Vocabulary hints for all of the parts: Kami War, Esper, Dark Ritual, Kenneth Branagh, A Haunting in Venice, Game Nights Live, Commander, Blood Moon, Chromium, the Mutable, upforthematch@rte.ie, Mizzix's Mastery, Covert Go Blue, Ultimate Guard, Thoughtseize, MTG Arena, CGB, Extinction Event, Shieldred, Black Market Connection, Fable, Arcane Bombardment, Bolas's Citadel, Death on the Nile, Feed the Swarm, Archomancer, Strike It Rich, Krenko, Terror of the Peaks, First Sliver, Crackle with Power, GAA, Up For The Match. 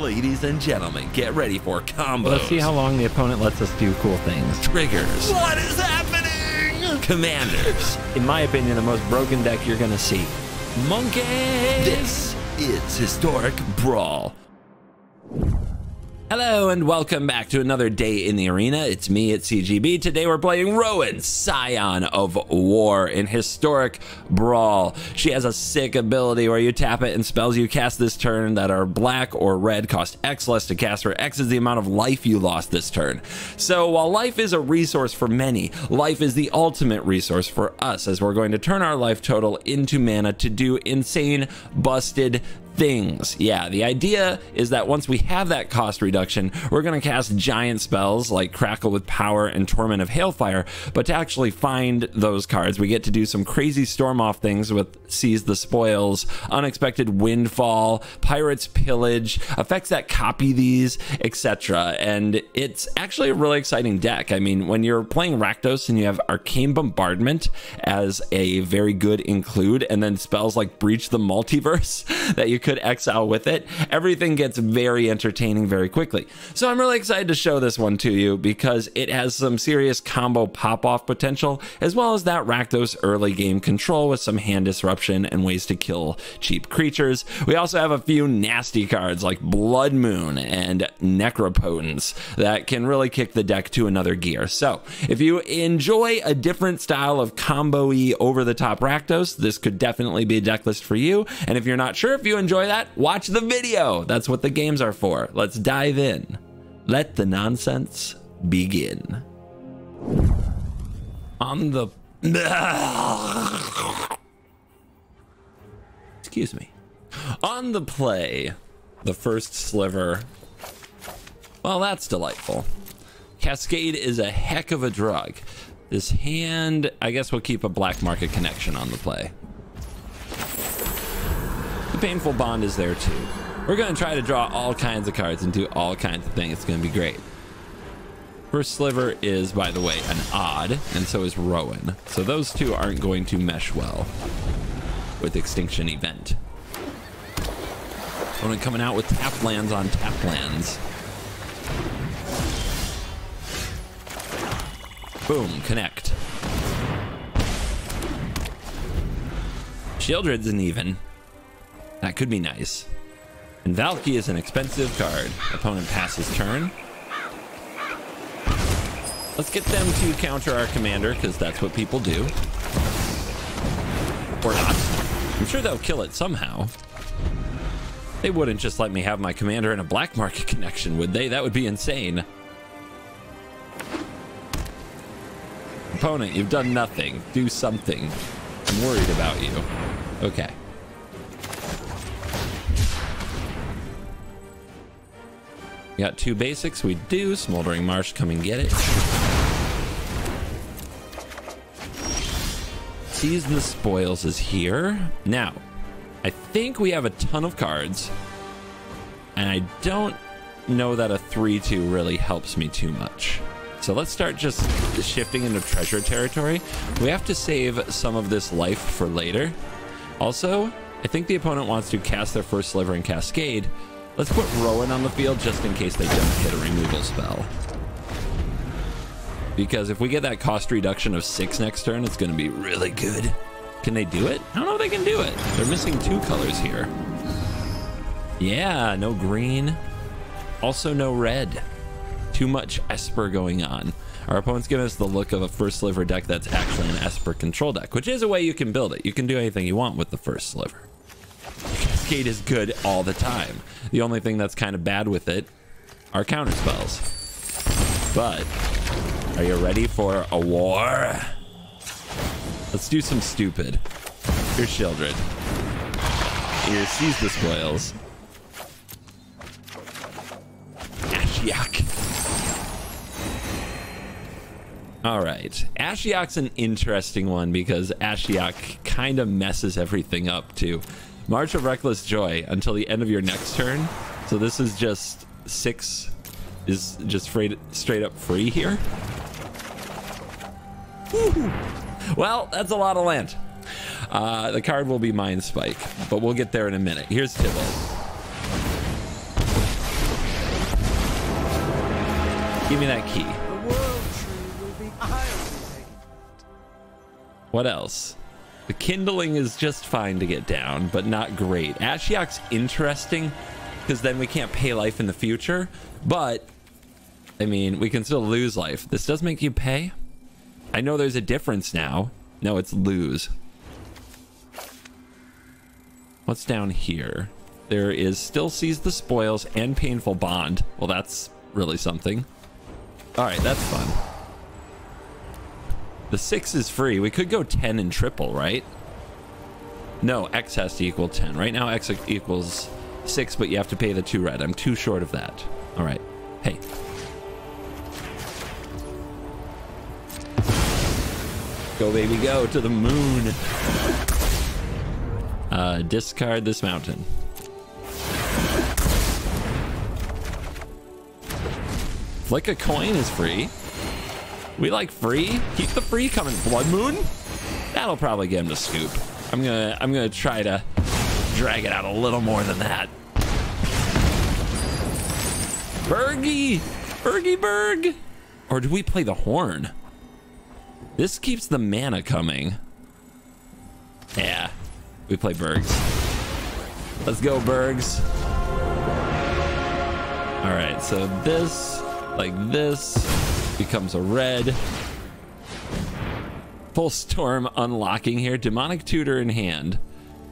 Ladies and gentlemen, get ready for combos. Let's see how long the opponent lets us do cool things. Triggers. What is happening? Commanders. In my opinion, the most broken deck you're going to see. Monkeys. This is Historic Brawl. Hello and welcome back to another day in the arena. It's me at CGB. Today we're playing Rowan, Scion of War in Historic Brawl. She has a sick ability where you tap it and spells you cast this turn that are black or red cost X less to cast, where X is the amount of life you lost this turn. So while life is a resource for many, life is the ultimate resource for us, as we're going to turn our life total into mana to do insane, busted things. Yeah, the idea is that once we have that cost reduction, we're going to cast giant spells like Crackle with Power and Torment of Hailfire, but to actually find those cards, we get to do some crazy storm-off things with Seize the Spoils, Unexpected Windfall, Pirate's Pillage, effects that copy these, etc. And it's actually a really exciting deck. I mean, when you're playing Rakdos and you have Arcane Bombardment as a very good include, and then spells like Breach the Multiverse that you could exile with it, everything gets very entertaining very quickly. So I'm really excited to show this one to you because it has some serious combo pop-off potential, as well as that Rakdos early game control with some hand disruption and ways to kill cheap creatures. We also have a few nasty cards like Blood Moon and Necropotence that can really kick the deck to another gear. So if you enjoy a different style of combo-y over-the-top Rakdos, this could definitely be a deck list for you. And if you're not sure if you enjoy that, watch the video. That's what the games are for. Let's dive in. Let the nonsense begin. On the... Excuse me. On the play, the First Sliver. Well, that's delightful. Cascade is a heck of a drug. This hand, I guess we'll keep a Black Market Connection on the play. The Painful Bond is there too. We're going to try to draw all kinds of cards and do all kinds of things. It's going to be great. First Sliver is, by the way, an odd, and so is Rowan. So those two aren't going to mesh well with Extinction Event. Rowan coming out with tap lands on tap lands. Boom, connect. Shieldred's an even. That could be nice. And Valky is an expensive card. Opponent passes turn. Let's get them to counter our commander, because that's what people do. Or not. I'm sure they'll kill it somehow. They wouldn't just let me have my commander in a Black Market Connection, would they? That would be insane. Opponent, you've done nothing. Do something. I'm worried about you. Okay. We got two basics. We do. Smoldering Marsh, come and get it. Seize the Spoils is here. Now, I think we have a ton of cards, and I don't know that a 3-2 really helps me too much. So let's start just shifting into treasure territory. We have to save some of this life for later. Also, I think the opponent wants to cast their First Sliver and Cascade. Let's put Rowan on the field just in case they don't hit a removal spell. Because if we get that cost reduction of 6 next turn, it's going to be really good. Can they do it? I don't know if they can do it. They're missing 2 colors here. Yeah, no green. Also no red. Too much Esper going on. Our opponent's giving us the look of a First Sliver deck that's actually an Esper control deck, which is a way you can build it. You can do anything you want with the First Sliver. Cascade is good all the time. The only thing that's kind of bad with it are counter spells. But are you ready for a war? Let's do some stupid. Here's Shieldred. Here's Seize the Spoils. Ashiok. All right. Ashiok's an interesting one because Ashiok kind of messes everything up too. March of Reckless Joy until the end of your next turn. So this is just 6 is just straight up free here. Woo-hoo. Well, that's a lot of land. The card will be Mind Spike, but we'll get there in a minute. Here's Tybalt. Give me that key. What else? The kindling is just fine to get down, but not great. Ashiok's interesting, because then we can't pay life in the future, but I mean, we can still lose life. This does make you pay. I know there's a difference now. No, it's lose. What's down here? There is still Seize the Spoils and Painful Bond. Well, that's really something. All right, that's fun. The 6 is free. We could go 10 and triple, right? No, X has to equal 10. Right now, X equals 6, but you have to pay the 2 red. I'm too short of that. All right. Hey. Go, baby, go to the moon. Discard this mountain. Flick a coin is free. We like free. Keep the free coming. Blood Moon? That'll probably get him to scoop. I'm gonna try to drag it out a little more than that. Bergy! Bergy Berg! Or do we play the horn? This keeps the mana coming. Yeah. We play Bergs. Let's go, Bergs. Alright, so this, like this. Becomes a red. Full Storm unlocking here. Demonic Tutor in hand.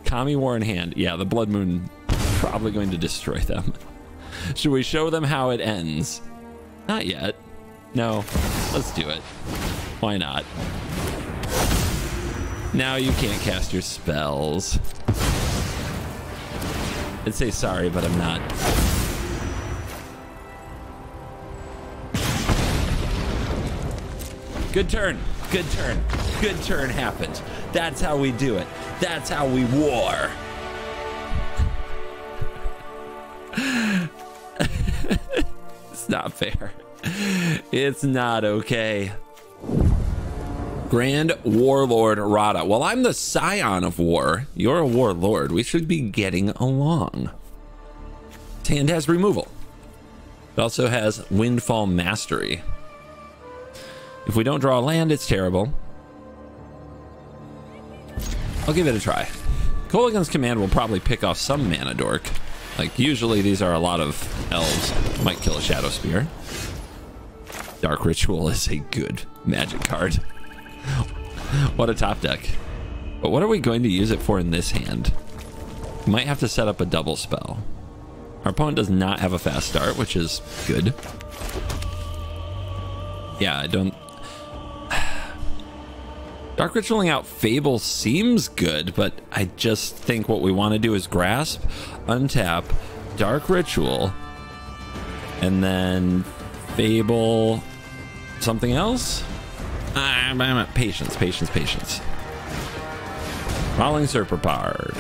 Kami War in hand. Yeah, the Blood Moon probably going to destroy them. Should we show them how it ends? Not yet. No, let's do it. Why not? Now you can't cast your spells. I'd say sorry, but I'm not. Good turn, good turn, good turn happened. That's how we do it. That's how we war. It's not fair. It's not okay. Grand Warlord Rada. Well, I'm the Scion of War. You're a warlord. We should be getting along. Tand has removal. It also has Windfall Mastery. If we don't draw land, it's terrible. I'll give it a try. Kolaghan's Command will probably pick off some mana dork. Like, usually these are a lot of elves. Might kill a Shadow Spear. Dark Ritual is a good magic card. What a top deck. But what are we going to use it for in this hand? We might have to set up a double spell. Our opponent does not have a fast start, which is good. Yeah, I don't... Dark Ritualing out Fable seems good, but I just think what we want to do is grasp, untap, Dark Ritual, and then Fable something else? I'm at patience. Rolling Serpapard.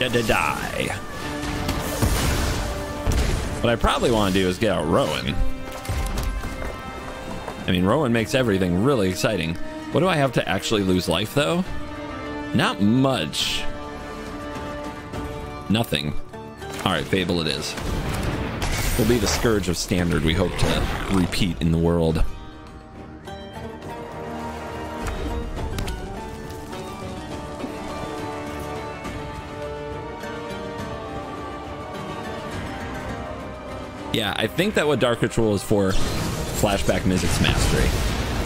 Die. What I probably want to do is get out Rowan. I mean, Rowan makes everything really exciting. What do I have to actually lose life, though? Not much. Nothing. All right, Fable it is. We'll be the scourge of standard we hope to repeat in the world. Yeah, I think that what Dark Ritual is for... Flashback Mizzix's Mastery.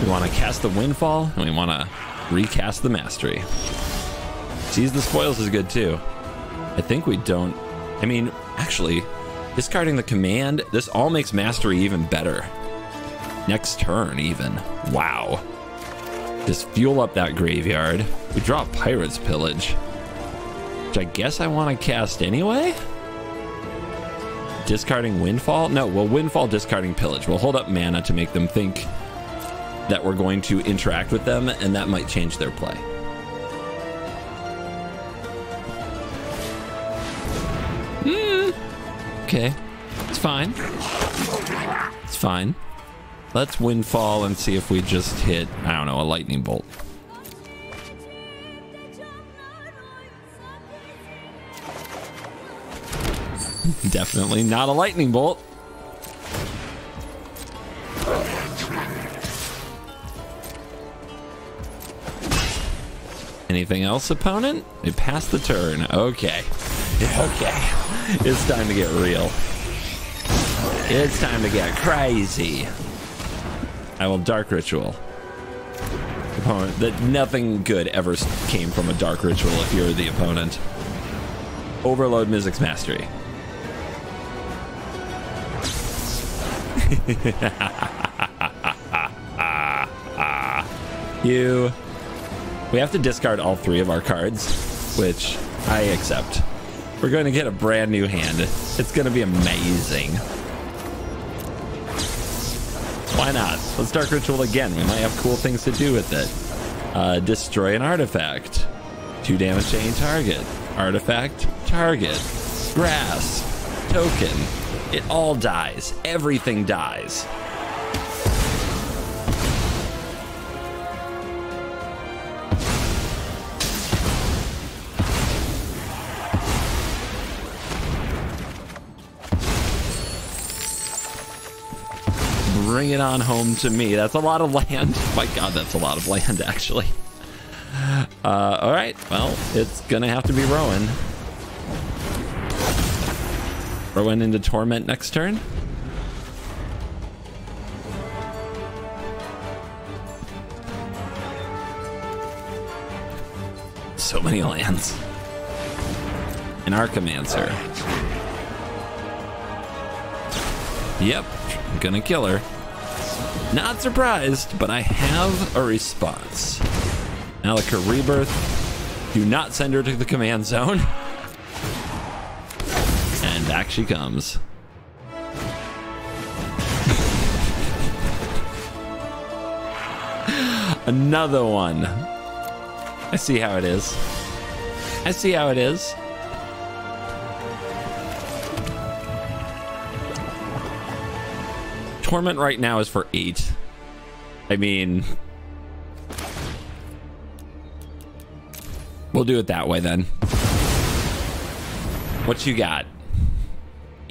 We want to cast the Windfall, and we want to recast the Mastery. Seize the Spoils is good, too. I think we don't... I mean, actually, discarding the Command, this all makes Mastery even better. Next turn, even. Wow. Just fuel up that graveyard. We draw Pirate's Pillage, which I guess I want to cast anyway? Discarding Windfall? No, we'll Windfall discarding Pillage. We'll hold up mana to make them think that we're going to interact with them, and that might change their play. Okay. It's fine. It's fine. Let's Windfall and see if we just hit, I don't know, a Lightning Bolt. Definitely not a Lightning Bolt. Anything else, opponent? They passed the turn. Okay. Okay. It's time to get real. It's time to get crazy. I will Dark Ritual. Opponent, that nothing good ever came from a Dark Ritual if you're the opponent. Overload Mizzix's Mastery. We have to discard all three of our cards, which I accept. We're going to get a brand new hand. It's going to be amazing. Why not? Let's Dark Ritual again. We might have cool things to do with it. Destroy an artifact. 2 damage to any target. Artifact, target, grass, token. It all dies. Everything dies. Bring it on home to me. That's a lot of land. My God, that's a lot of land, actually. All right. Well, it's going to have to be Rowan. Rowan into Torment next turn. So many lands. An Archomancer. Yep. I'm going to kill her. Not surprised, but I have a response. Malika Rebirth. Do not send her to the Command Zone. And back she comes. Another one. I see how it is. I see how it is. Torment right now is for 8. I mean... we'll do it that way, then. What you got?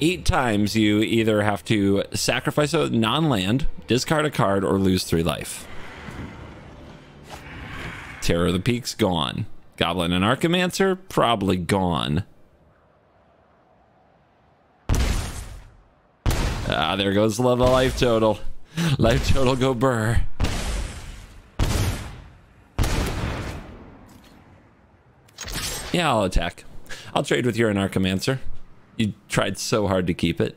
8 times you either have to sacrifice a non-land, discard a card, or lose 3 life. Terror of the Peaks, gone. Goblin and Archomancer, probably gone. Ah, there goes the life total. Life total go burr. Yeah, I'll attack. I'll trade with your Archomancer. You tried so hard to keep it.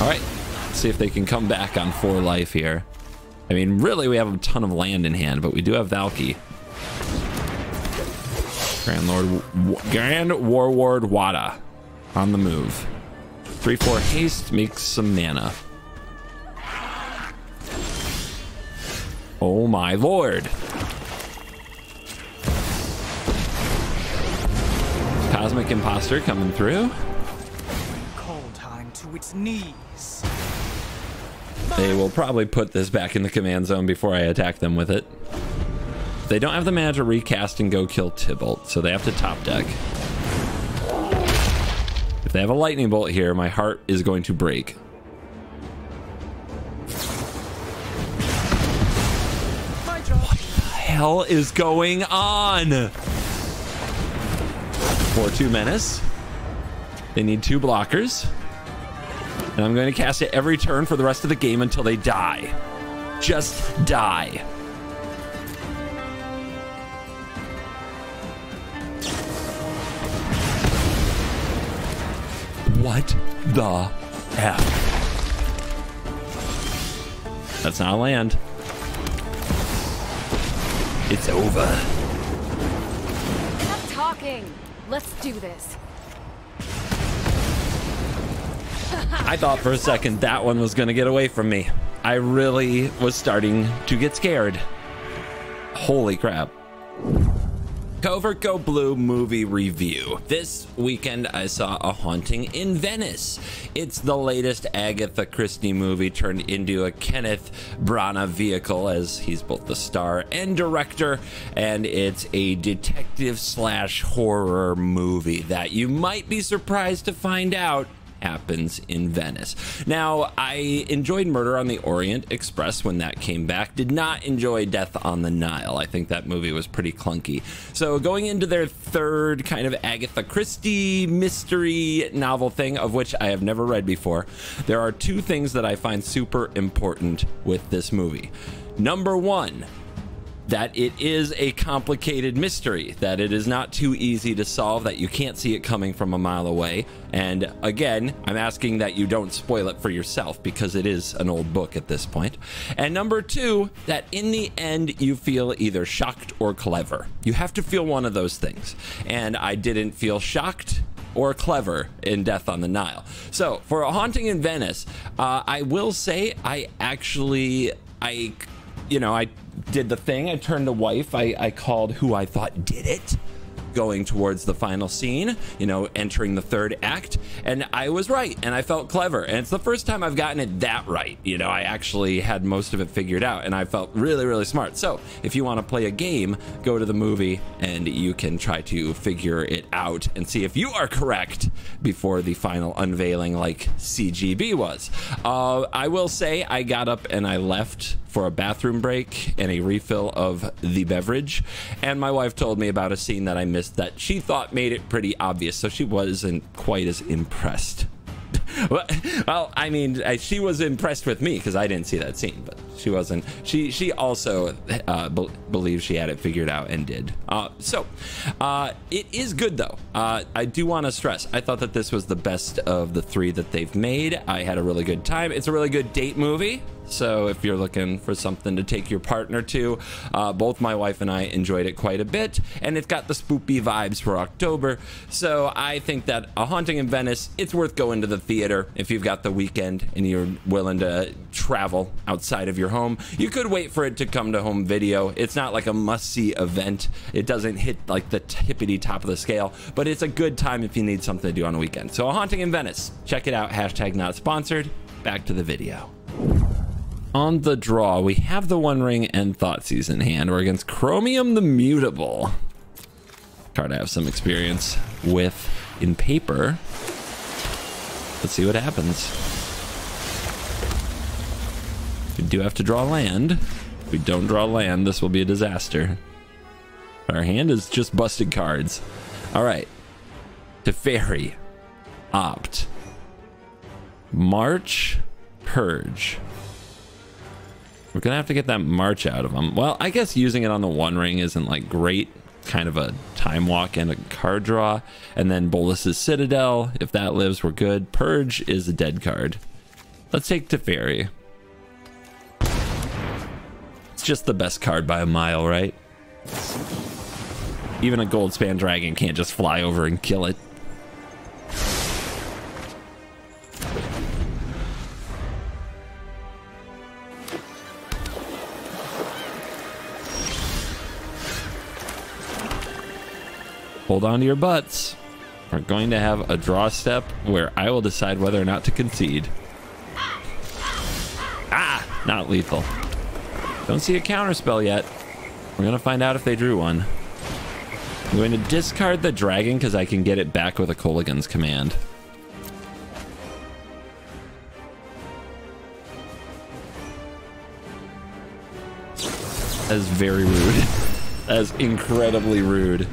Alright, see if they can come back on 4 life here. I mean, really, we have a ton of land in hand, but we do have Valky. Grand Lord, Grand Warlord Wada on the move. 3/4 haste makes some mana. Oh my lord! Cosmic Imposter coming through. Call time to its knees. They will probably put this back in the Command Zone before I attack them with it. They don't have the mana to recast and go kill Tybalt, so they have to top deck. If they have a lightning bolt here, my heart is going to break. What the hell is going on? 4/2 Menace. They need 2 blockers. And I'm going to cast it every turn for the rest of the game until they die. Just die. What the F? That's not a land. It's over. Stop talking. Let's do this. I thought for a second that one was going to get away from me. I really was starting to get scared. Holy crap. Covert Go Blue movie review. This weekend I saw A Haunting in Venice. It's the latest Agatha Christie movie turned into a Kenneth Branagh vehicle, as he's both the star and director, and it's a detective slash horror movie that you might be surprised to find out Happens in Venice. Now, I enjoyed Murder on the Orient Express when that came back. Did not enjoy Death on the Nile. I think that movie was pretty clunky. So going into their third kind of Agatha Christie mystery novel thing, of which I have never read before, there are two things that I find super important with this movie. Number one, that it is a complicated mystery, that it is not too easy to solve, that you can't see it coming from a mile away. And again, I'm asking that you don't spoil it for yourself because it is an old book at this point. And number two, that in the end, you feel either shocked or clever. You have to feel one of those things. And I didn't feel shocked or clever in Death on the Nile. So for A Haunting in Venice, I will say I actually, I did the thing. I turned to wife. I called who I thought did it going towards the final scene, you know, entering the third act. And I was right. And I felt clever. And it's the first time I've gotten it that right. You know, I actually had most of it figured out and I felt really, really smart. So if you want to play a game, go to the movie and you can try to figure it out and see if you are correct before the final unveiling like CGB was. I will say I got up and I left for a bathroom break and a refill of the beverage. And my wife told me about a scene that I missed that she thought made it pretty obvious. So she wasn't quite as impressed. Well, I mean, she was impressed with me because I didn't see that scene, but she wasn't. She also believed she had it figured out and did. It is good, though. I do want to stress, I thought that this was the best of the three that they've made. I had a really good time. It's a really good date movie. So if you're looking for something to take your partner to, both my wife and I enjoyed it quite a bit. And it's got the spoopy vibes for October. So I think that A Haunting in Venice, it's worth going to the theater if you've got the weekend and you're willing to travel outside of your home. You could wait for it to come to home video. It's not like a must-see event. It doesn't hit like the tippity top of the scale, but it's a good time if you need something to do on a weekend. So A Haunting in Venice, check it out. Hashtag not sponsored. Back to the video. On the draw, we have the One Ring and Thoughtseize in hand. We're against Chromium the Mutable. Card I have some experience with in paper. Let's see what happens. We do have to draw land. If we don't draw land, this will be a disaster. Our hand is just busted cards. All right. Teferi. Opt. March. Purge. We're going to have to get that March out of them. Well, I guess using it on the One Ring isn't like great. Kind of a time walk and a card draw. And then Bolas's Citadel. If that lives, we're good. Purge is a dead card. Let's take Teferi. It's just the best card by a mile, right? Even a Goldspan Dragon can't just fly over and kill it. Hold on to your butts. We're going to have a draw step where I will decide whether or not to concede. Ah, not lethal. Don't see a counterspell yet. We're going to find out if they drew one. I'm going to discard the dragon because I can get it back with a Kolaghan's Command. That is very rude. That is incredibly rude.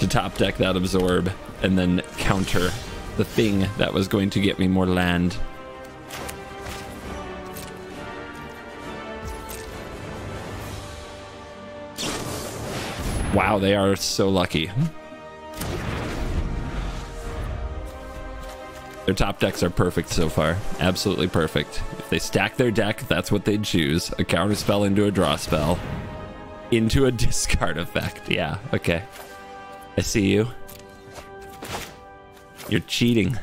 To top deck that absorb and then counter the thing that was going to get me more land. Wow, they are so lucky. Their top decks are perfect so far. Absolutely perfect. If they stack their deck, that's what they'd choose. A counter spell into a draw spell. Into a discard effect. Yeah, okay. I see you. You're cheating.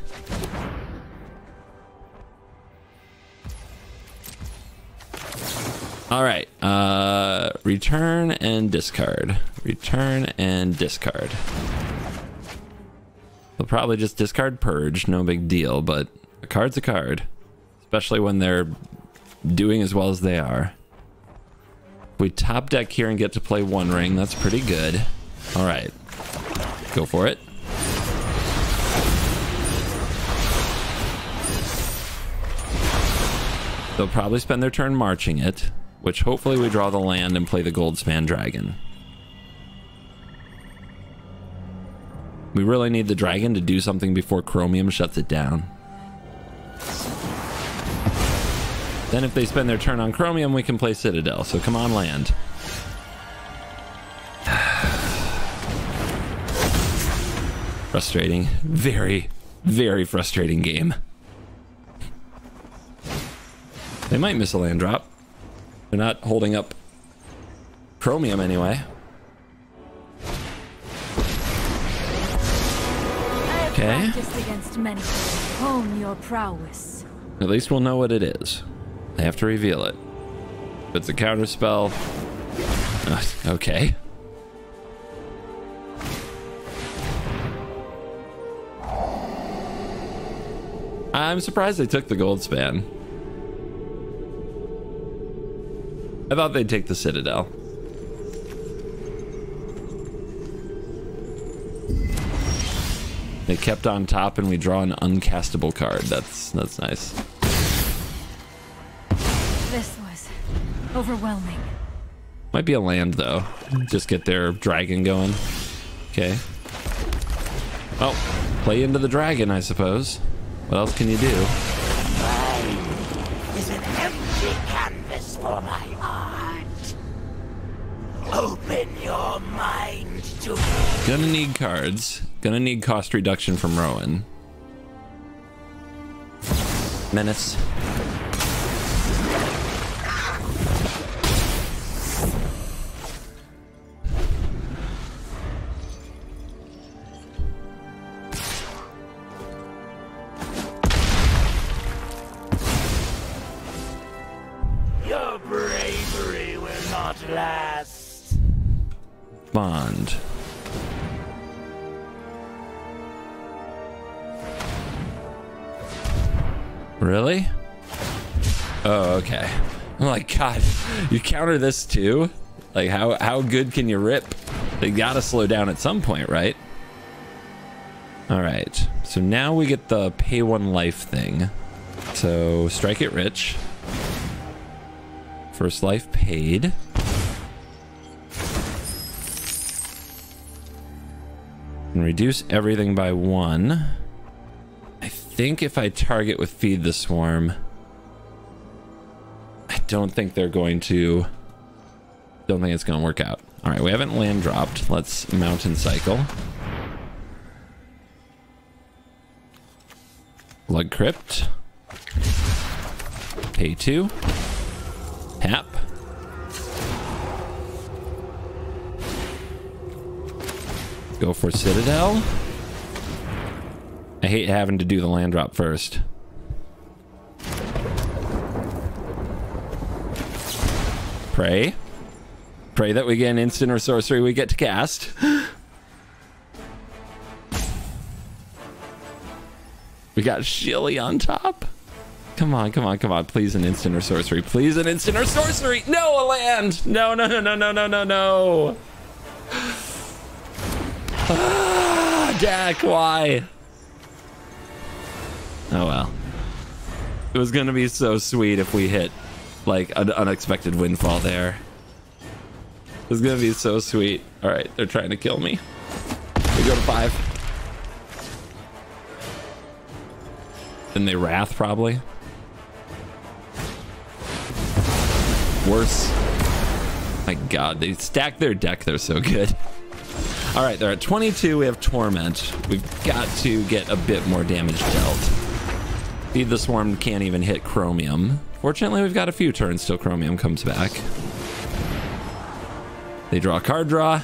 All right. Return and discard. Return and discard. They'll probably just discard Purge. No big deal, but a card's a card. Especially when they're doing as well as they are. We top deck here and get to play One Ring. That's pretty good. All right. Go for it. They'll probably spend their turn marching it, which hopefully we draw the land and play the Goldspan Dragon. We really need the dragon to do something before Chromium shuts it down. Then if they spend their turn on Chromium, we can play Citadel, so come on land. Frustrating. Very, very frustrating game. They might miss a land drop. They're not holding up Chromium anyway. Okay. Hone your prowess. At least we'll know what it is. They have to reveal it. If it's a counterspell. Okay. I'm surprised they took the Goldspan. I thought they'd take the Citadel. They kept on top and we draw an uncastable card. That's nice. This was overwhelming. Might be a land though. Just get their dragon going. Okay. Well, play into the dragon, I suppose. What else can you do? Mine is an empty canvas for my heart. Open your mind to me. Gonna need cards. Gonna need cost reduction from Rowan. Menace. Really? Oh, okay. I'm like, God, you counter this too? Like, how good can you rip? They gotta slow down at some point, right? All right. So now we get the pay one life thing. So strike it rich. First life paid. And reduce everything by 1. I think if I target with Feed the Swarm, I don't think they're going to. Don't think it's going to work out. All right, we haven't land dropped. Let's Mountain Cycle. Blood Crypt. Pay 2. Tap. Go for Citadel. I hate having to do the land drop first. Pray. Pray that we get an instant or sorcery we get to cast. We got Shilly on top. Come on, come on, come on. Please an instant or sorcery. Please an instant or sorcery. No, a land. No, no, no, no, no, no, no, no. Ah, Dak, why? Oh well. It was gonna be so sweet if we hit like an unexpected windfall there. It was gonna be so sweet. Alright, they're trying to kill me. We go to 5. Then they wrath probably. Worse. My God, they stack their deck, they're so good. All right, they're at 22. We have Torment. We've got to get a bit more damage dealt. Feed the Swarm can't even hit Chromium. Fortunately, we've got a few turns till Chromium comes back. They draw a card draw.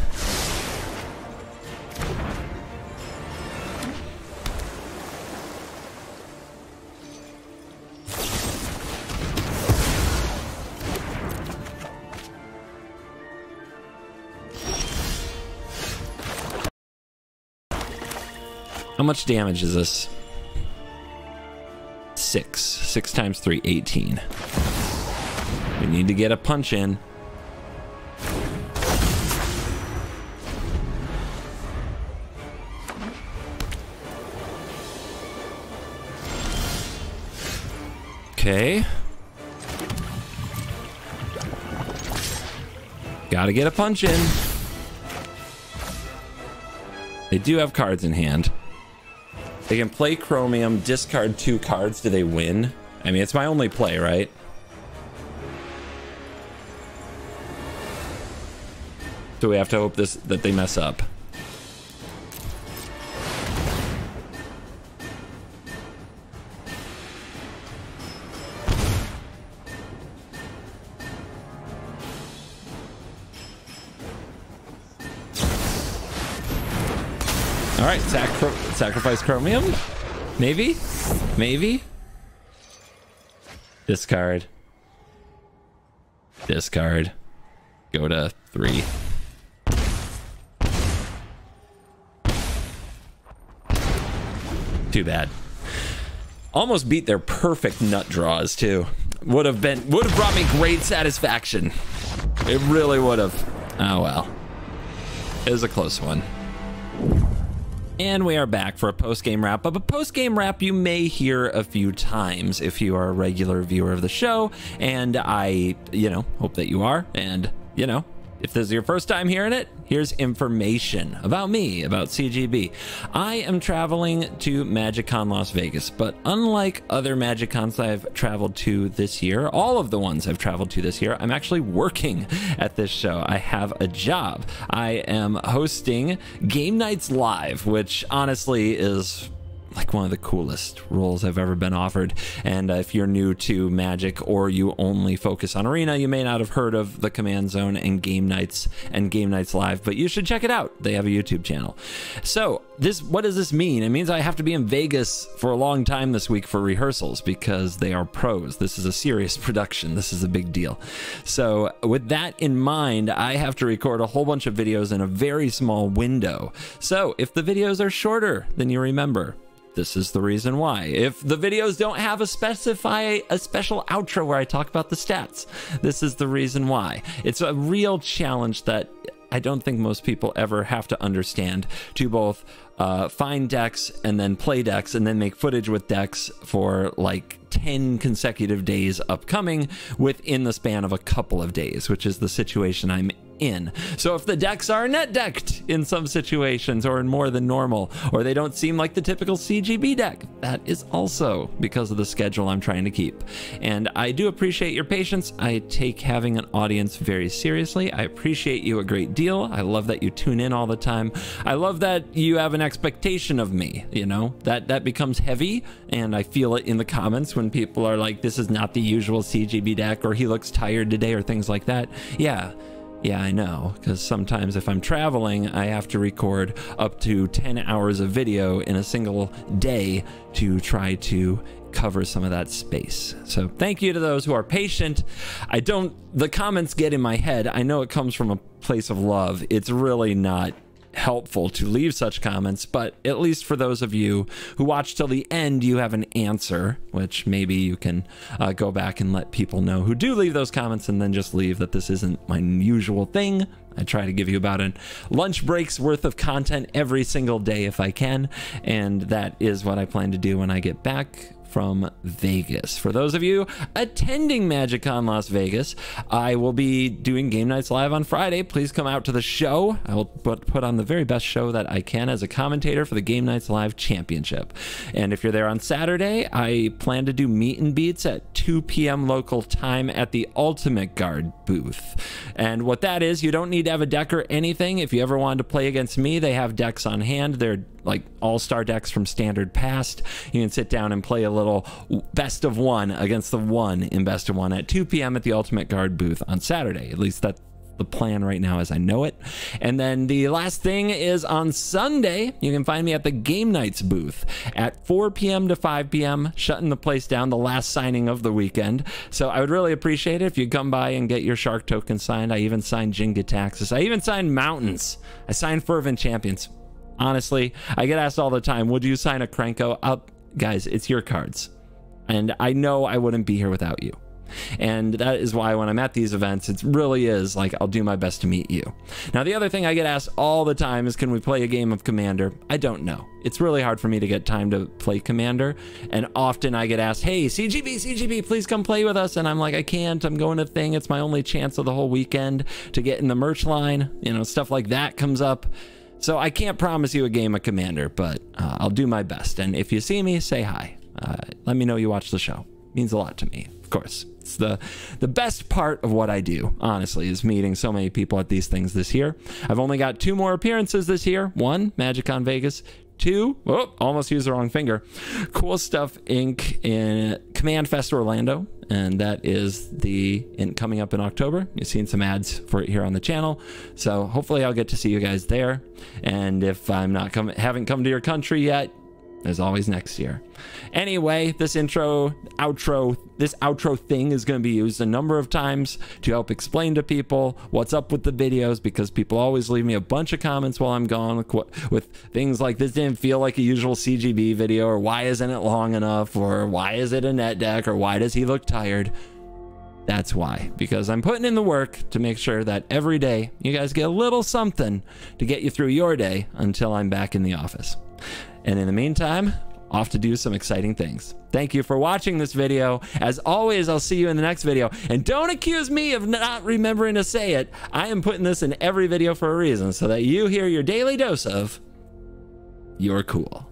How much damage is this? 6. 6 times 3, 18. We need to get a punch in. Okay. Gotta get a punch in. They do have cards in hand. They can play Chromium, discard 2 cards. Do they win? I mean, it's my only play, right? So we have to hope that they mess up. All right, sacrifice Chromium. Maybe, maybe. Discard. Discard. Go to 3. Too bad. Almost beat their perfect nut draws too. Would have brought me great satisfaction. It really would have. Oh well. It was a close one. And we are back for a post-game wrap. But a post-game wrap you may hear a few times if you are a regular viewer of the show. And I, you know, hope that you are. And, you know, if this is your first time hearing it, here's information about me, about CGB. I am traveling to MagicCon Las Vegas, but unlike other MagicCons I've traveled to this year, all of the ones I've traveled to this year, I'm actually working at this show. I have a job. I am hosting Game Nights Live, which honestly is like one of the coolest roles I've ever been offered. And if you're new to Magic or you only focus on Arena, you may not have heard of the Command Zone and Game Nights Live, but you should check it out. They have a YouTube channel. So what does this mean? It means I have to be in Vegas for a long time this week for rehearsals because they are pros. This is a serious production. This is a big deal. So with that in mind, I have to record a whole bunch of videos in a very small window. So if the videos are shorter than you remember, this is the reason why. If the videos don't have a special outro where I talk about the stats, this is the reason why. It's a real challenge that I don't think most people ever have to understand, to both find decks and then play decks and then make footage with decks for like 10 consecutive days upcoming within the span of a couple of days, which is the situation I'm in. So if the decks are net decked in some situations or in more than normal, or they don't seem like the typical CGB deck, that is also because of the schedule I'm trying to keep. And I do appreciate your patience. I take having an audience very seriously. I appreciate you a great deal. I love that you tune in all the time. I love that you have an expectation of me, you know, that becomes heavy. And I feel it in the comments when people are like, this is not the usual CGB deck, or he looks tired today, or things like that. Yeah, I know, because sometimes if I'm traveling, I have to record up to 10 hours of video in a single day to try to cover some of that space. So thank you to those who are patient. The comments get in my head. I know it comes from a place of love. It's really not helpful to leave such comments, but at least for those of you who watch till the end, you have an answer, which maybe you can go back and let people know who do leave those comments, and then just leave that this isn't my usual thing. I try to give you about a lunch break's worth of content every single day if I can, and that is what I plan to do when I get back from Vegas. For those of you attending MagicCon Las Vegas, I will be doing Game Nights Live on Friday. Please come out to the show. I will put on the very best show that I can as a commentator for the Game Nights Live Championship. And if you're there on Saturday, I plan to do meet and beats at 2 p.m. local time at the Ultimate Guard booth. And what that is, you don't need to have a deck or anything. If you ever wanted to play against me, they have decks on hand. They're like all-star decks from Standard past. You can sit down and play a little best of one against the one in best of one at 2 p.m. at the Ultimate Guard booth on Saturday. At least that's the plan right now as I know it. And then the last thing is on Sunday, you can find me at the Game Nights booth at 4 p.m. to 5 p.m., shutting the place down, the last signing of the weekend. So I would really appreciate it if you come by and get your Shark token signed. I even signed Jingataxis. I even signed Mountains. I signed Fervent Champions. Honestly, I get asked all the time, would you sign a Krenko? Guys, it's your cards. And I know I wouldn't be here without you. And that is why when I'm at these events, it really is like, I'll do my best to meet you. Now, the other thing I get asked all the time is, can we play a game of Commander? I don't know. It's really hard for me to get time to play Commander. And often I get asked, hey, CGB, please come play with us. And I'm like, I can't, I'm going to thing. It's my only chance of the whole weekend to get in the merch line. You know, stuff like that comes up. So I can't promise you a game of Commander, but I'll do my best. And if you see me, say hi. Let me know you watch the show. It means a lot to me, of course. It's the best part of what I do, honestly, is meeting so many people at these things this year. I've only got 2 more appearances this year. 1, MagicCon Vegas. 2, oh, almost used the wrong finger, Cool Stuff Inc. in Command Fest Orlando, and that is coming up in October. You've seen some ads for it here on the channel, so hopefully I'll get to see you guys there. And if I'm not haven't come to your country yet, there's always next year. Anyway, this outro thing is going to be used a number of times to help explain to people what's up with the videos, because people always leave me a bunch of comments while I'm gone with things like, this didn't feel like a usual CGB video, or why isn't it long enough, or why is it a net deck, or why does he look tired? That's why, because I'm putting in the work to make sure that every day you guys get a little something to get you through your day until I'm back in the office. And in the meantime, off to do some exciting things. Thank you for watching this video. As always, I'll see you in the next video. And don't accuse me of not remembering to say it. I am putting this in every video for a reason, so that you hear your daily dose of you're cool.